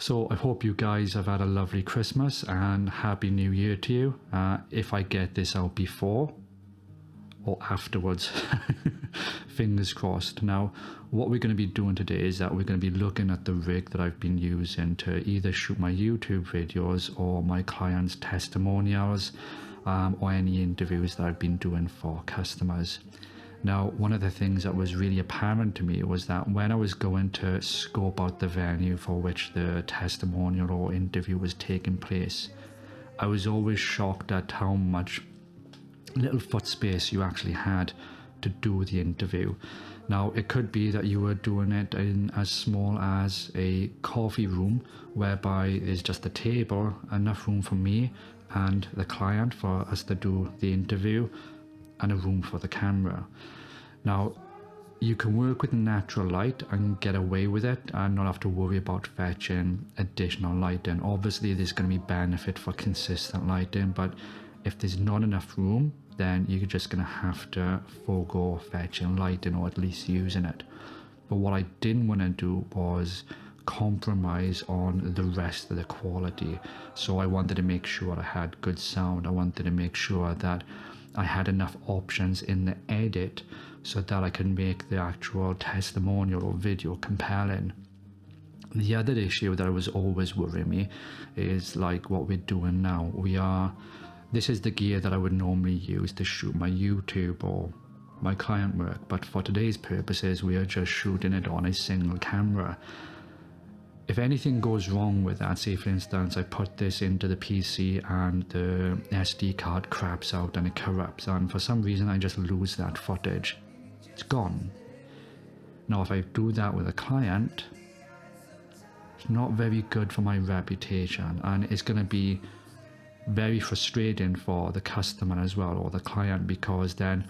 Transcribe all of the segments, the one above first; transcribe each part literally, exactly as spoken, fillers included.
So I hope you guys have had a lovely Christmas and Happy New Year to you. Uh, if I get this out before or afterwards, fingers crossed. Now, what we're going to be doing today is that we're going to be looking at the rig that I've been using to either shoot my YouTube videos or my clients' testimonials, um, or any interviews that I've been doing for customers. Now, one of the things that was really apparent to me was that when I was going to scope out the venue for which the testimonial or interview was taking place, I was always shocked at how much little foot space you actually had to do the interview. Now, it could be that you were doing it in as small as a coffee room, whereby there's just a table, enough room for me and the client for us to do the interview, and a room for the camera. Now, you can work with natural light and get away with it and not have to worry about fetching additional lighting. Obviously, there's going to be benefit for consistent lighting, but if there's not enough room, then you're just going to have to forego fetching lighting, or at least using it. But what I didn't want to do was compromise on the rest of the quality. So I wanted to make sure I had good sound. I wanted to make sure that I had enough options in the edit so that I can make the actual testimonial or video compelling. The other issue that was always worrying me is like what we're doing now. We are, this is the gear that I would normally use to shoot my YouTube or my client work, but for today's purposes, we are just shooting it on a single camera. If anything goes wrong with that, say for instance I put this into the P C and the S D card craps out and it corrupts, and for some reason I just lose that footage, it's gone. Now if I do that with a client, it's not very good for my reputation, and it's going to be very frustrating for the customer as well, or the client, because then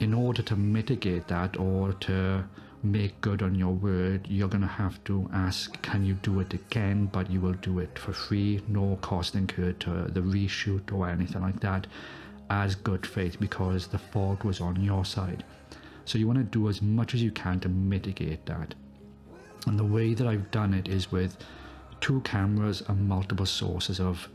in order to mitigate that or to make good on your word, you're gonna have to ask, can you do it again? But you will do it for free, no cost incurred to the reshoot or anything like that, as good faith, because the fault was on your side. So you want to do as much as you can to mitigate that, and the way that I've done it is with two cameras and multiple sources of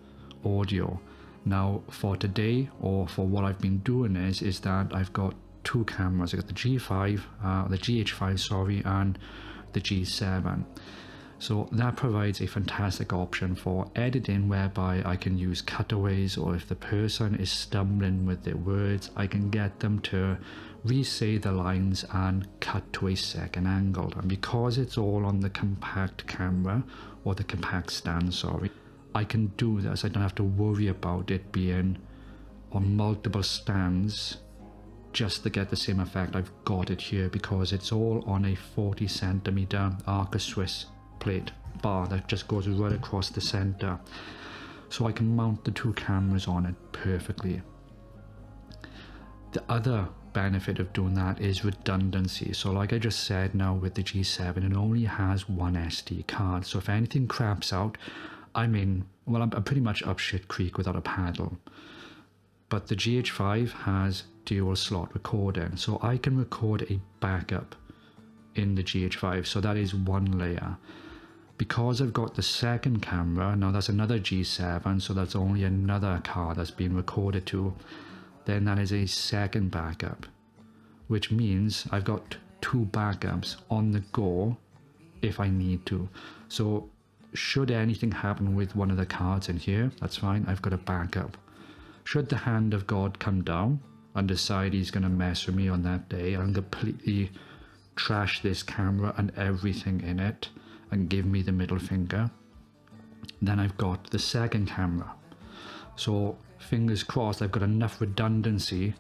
audio. Now for today, or for what I've been doing, is is that I've got two cameras. I got the G five, uh, the G H five, sorry, and the G seven. So that provides a fantastic option for editing, whereby I can use cutaways, or if the person is stumbling with their words, I can get them to re-say the lines and cut to a second angle. And because it's all on the compact camera, or the compact stand, sorry, I can do this. I don't have to worry about it being on multiple stands just to get the same effect. I've got it here because it's all on a forty centimeter Arca Swiss plate bar that just goes right across the center, so I can mount the two cameras on it perfectly. The other benefit of doing that is redundancy. So like I just said, now with the G seven, it only has one S D card, so if anything craps out, I mean, well, I'm, I'm pretty much up shit creek without a paddle. But the G H five has dual slot recording, so I can record a backup in the G H five, so that is one layer. Because I've got the second camera, now that's another G seven, so that's only another card that's been recorded to, then that is a second backup, which means I've got two backups on the go if I need to. So should anything happen with one of the cards in here, that's fine, I've got a backup. Should the hand of God come down and decide he's going to mess with me on that day and completely trash this camera and everything in it and give me the middle finger, then I've got the second camera. So fingers crossed, I've got enough redundancy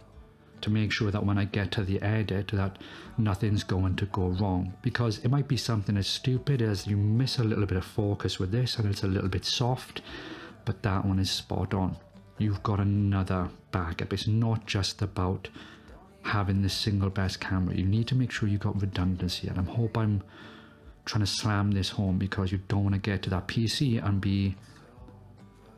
to make sure that when I get to the edit, that nothing's going to go wrong, because it might be something as stupid as you miss a little bit of focus with this and it's a little bit soft, but that one is spot on. You've got another backup. It's not just about having the single best camera. You need to make sure you've got redundancy, and I hope I'm trying to slam this home, because you don't want to get to that P C and be,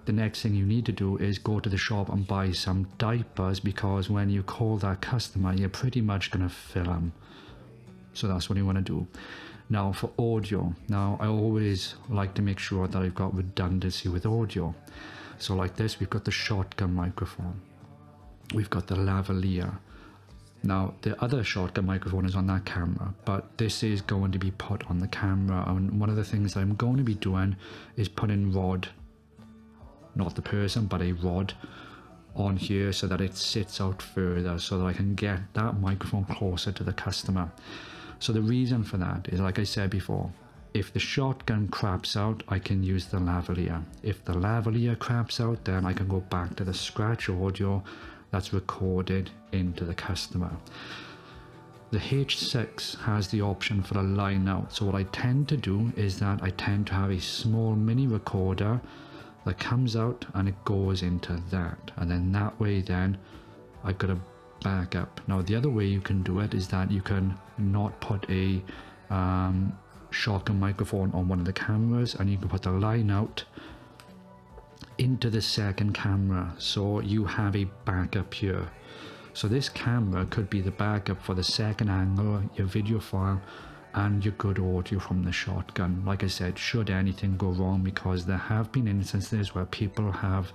the next thing you need to do is go to the shop and buy some diapers, because when you call that customer, you're pretty much going to fill them. So that's what you want to do. Now for audio, now I always like to make sure that I've got redundancy with audio. So like this, we've got the shotgun microphone, we've got the lavalier. Now the other shotgun microphone is on that camera, but this is going to be put on the camera, and one of the things that I'm going to be doing is putting rod, not the person, but a rod on here so that it sits out further so that I can get that microphone closer to the customer. So the reason for that is, like I said before, if the shotgun craps out, I can use the lavalier. If the lavalier craps out, then I can go back to the scratch audio that's recorded into the customer. The H six has the option for a line out. So what I tend to do is that I tend to have a small mini recorder that comes out and it goes into that. And then that way then I've got a backup. Now the other way you can do it is that you can not put a um, shotgun microphone on one of the cameras, and you can put the line out into the second camera, so you have a backup here. So this camera could be the backup for the second angle, your video file, and your good audio from the shotgun. Like I said, should anything go wrong, because there have been instances where people have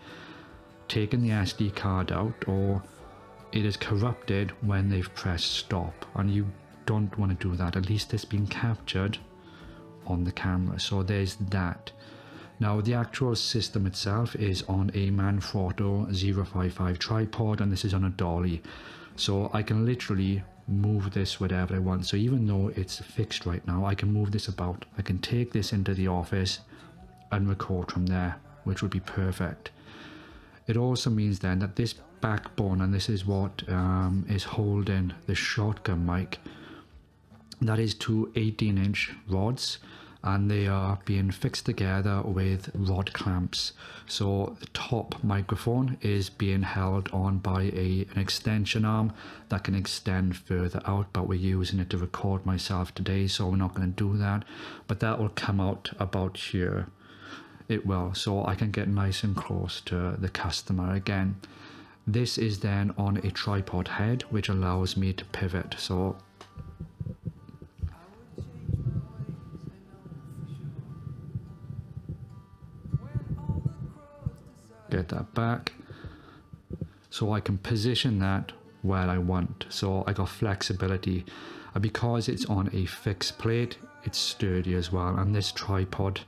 taken the S D card out, or it is corrupted when they've pressed stop, and you don't want to do that. At least it's been captured on the camera. So there's that. Now the actual system itself is on a Manfrotto zero five five tripod, and this is on a dolly. So I can literally move this whatever I want. So even though it's fixed right now, I can move this about. I can take this into the office and record from there, which would be perfect. It also means then that this backbone, and this is what um, is holding the shotgun mic, that is two eighteen inch rods, and they are being fixed together with rod clamps. So the top microphone is being held on by a, an extension arm that can extend further out, but we're using it to record myself today, so we're not going to do that. But that will come out about here. It will, so I can get nice and close to the customer again. This is then on a tripod head, which allows me to pivot. So get that back, so I can position that where I want. So I got flexibility, and because it's on a fixed plate, it's sturdy as well. And this tripod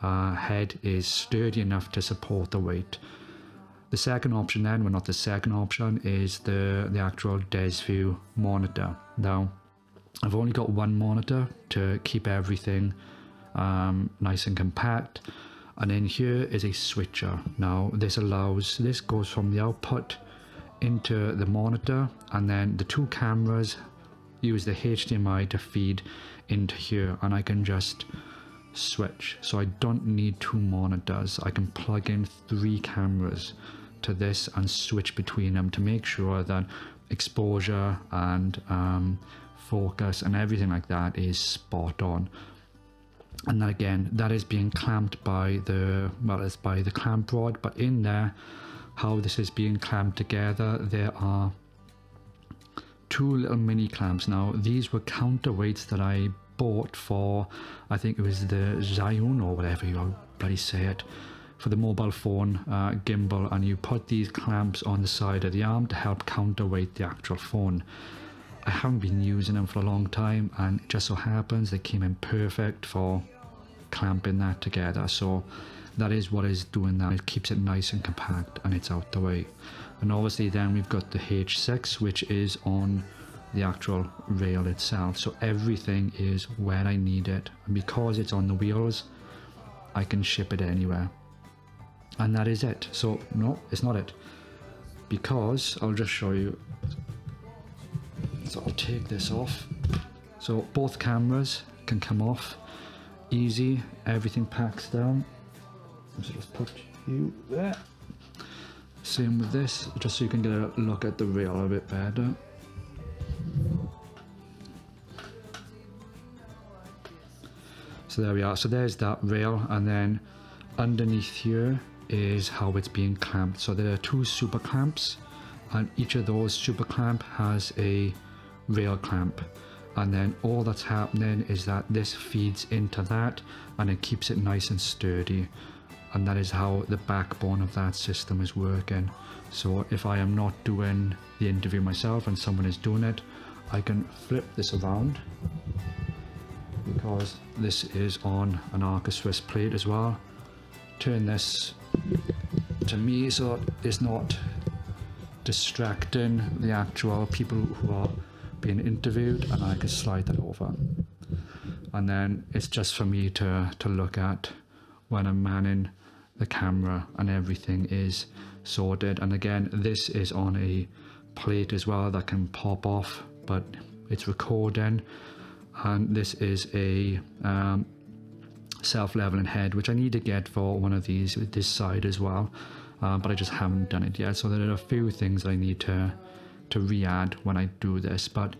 uh, head is sturdy enough to support the weight. The second option then, well, not the second option, is the the actual Desview monitor. Now I've only got one monitor to keep everything um, nice and compact. And in here is a switcher. Now this allows, this goes from the output into the monitor, and then the two cameras use the H D M I to feed into here, and I can just switch. So I don't need two monitors. I can plug in three cameras to this and switch between them to make sure that exposure and um, focus and everything like that is spot on. And then again, that is being clamped by the, well, it's by the clamp rod, but in there, how this is being clamped together, there are two little mini clamps. Now these were counterweights that I bought for, I think it was the Zhiyun or whatever you bloody say it, for the mobile phone uh, gimbal, and you put these clamps on the side of the arm to help counterweight the actual phone. I haven't been using them for a long time, and it just so happens they came in perfect for clamping that together. So that is what is doing that. It keeps it nice and compact, and it's out the way. And obviously then we've got the H six, which is on the actual rail itself, so everything is where I need it, and because it's on the wheels, I can ship it anywhere. And that is it. So no, it's not it, because I'll just show you. So I'll take this off, so both cameras can come off easy, everything packs down. So just put you there, same with this, just so you can get a look at the rail a bit better. So there we are, so there's that rail, and then underneath here is how it's being clamped. So there are two super clamps, and each of those super clamp has a rail clamp. and then all that's happening is that this feeds into that and it keeps it nice and sturdy, and that is how the backbone of that system is working. So if I am not doing the interview myself and someone is doing it, I can flip this around, because this is on an Arca Swiss plate as well. Turn this to me so that it's not distracting the actual people who are being interviewed, and I can slide that over, and then it's just for me to to look at when I'm manning the camera and everything is sorted. And again, this is on a plate as well that can pop off, but it's recording. And this is a um, self-leveling head, which I need to get for one of these with this side as well, uh, but I just haven't done it yet. So there are a few things that I need to to re-add when I do this, but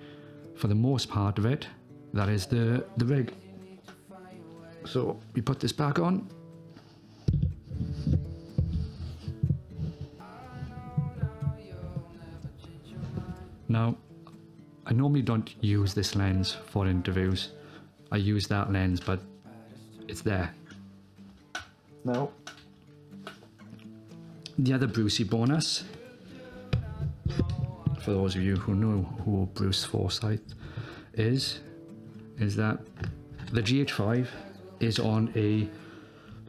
for the most part of it, that is the the rig. So we put this back on, now I normally don't use this lens for interviews. I use that lens, but it's there. Now, the other Brucey bonus, for those of you who know who Bruce Forsyth is, is that the G H five is on a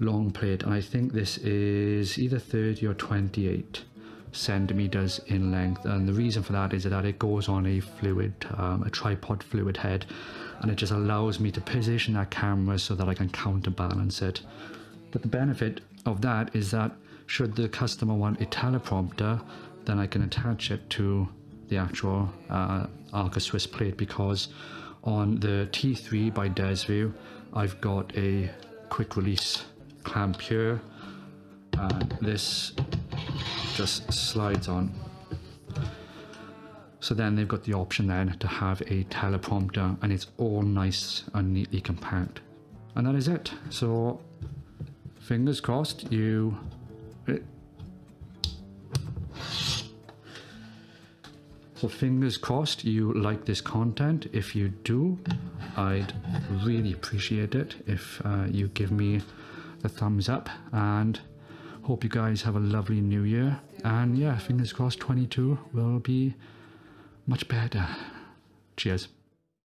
long plate, and I think this is either thirty or twenty-eight. Centimeters in length, and the reason for that is that it goes on a fluid um, a tripod fluid head, and it just allows me to position that camera so that I can counterbalance it. But the benefit of that is that should the customer want a teleprompter, then I can attach it to the actual uh, Arca Swiss plate, because on the T three by Desview I've got a quick release clamp here, and this just slides on. So then they've got the option then to have a teleprompter, and it's all nice and neatly compact. And that is it. So fingers crossed you so fingers crossed you like this content. If you do, I'd really appreciate it if uh, you give me the thumbs up, and hope you guys have a lovely new year. And yeah, fingers crossed twenty-two will be much better. Cheers.